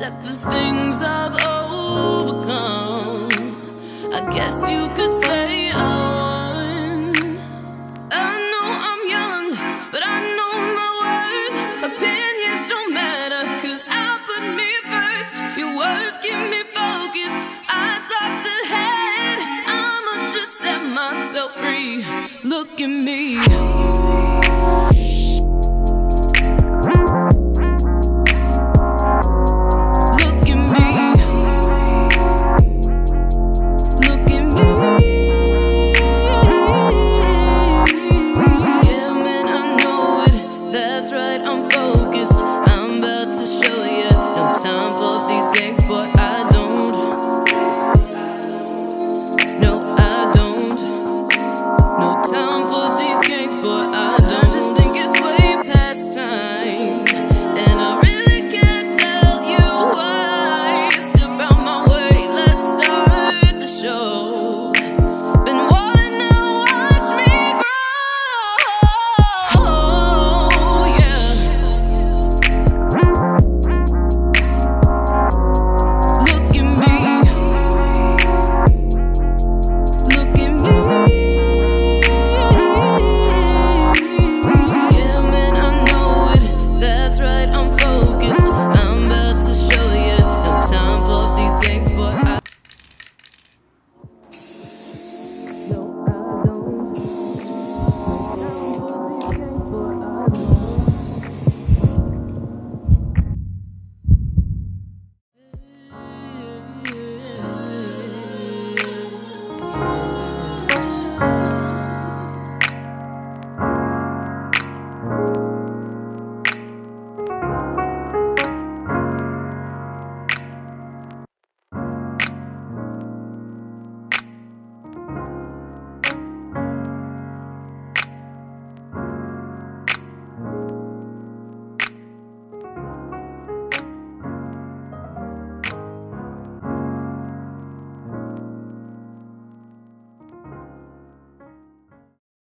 accept the things I've overcome. I guess you could say I won. I know I'm young, but I know my worth. Opinions don't matter, cause I put me first. Your words keep me focused, eyes locked ahead. I'ma just set myself free, look at me.